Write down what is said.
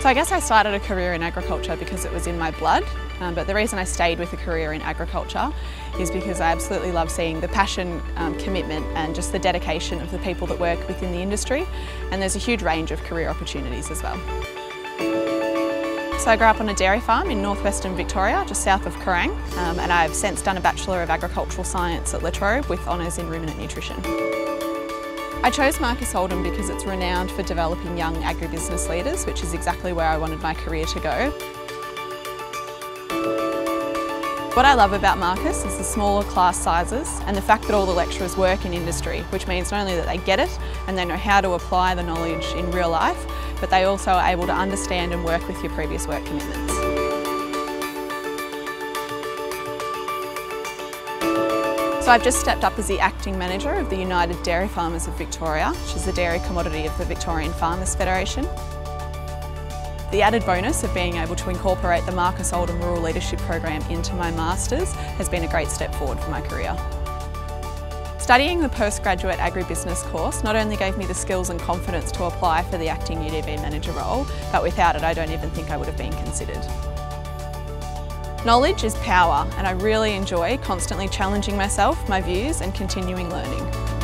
So I guess I started a career in agriculture because it was in my blood, but the reason I stayed with a career in agriculture is because I absolutely love seeing the passion, commitment and just the dedication of the people that work within the industry, and there's a huge range of career opportunities as well. So I grew up on a dairy farm in northwestern Victoria, just south of Corang, and I've since done a Bachelor of Agricultural Science at La Trobe with honours in ruminant nutrition. I chose Marcus Oldham because it's renowned for developing young agribusiness leaders, which is exactly where I wanted my career to go. What I love about Marcus is the smaller class sizes and the fact that all the lecturers work in industry, which means not only that they get it and they know how to apply the knowledge in real life, but they also are able to understand and work with your previous work commitments. So I've just stepped up as the Acting Manager of the United Dairy Farmers of Victoria, which is the dairy commodity of the Victorian Farmers Federation. The added bonus of being able to incorporate the Marcus Oldham Rural Leadership Program into my Masters has been a great step forward for my career. Studying the postgraduate agribusiness course not only gave me the skills and confidence to apply for the Acting UDV Manager role, but without it I don't even think I would have been considered. Knowledge is power, and I really enjoy constantly challenging myself, my views, and continuing learning.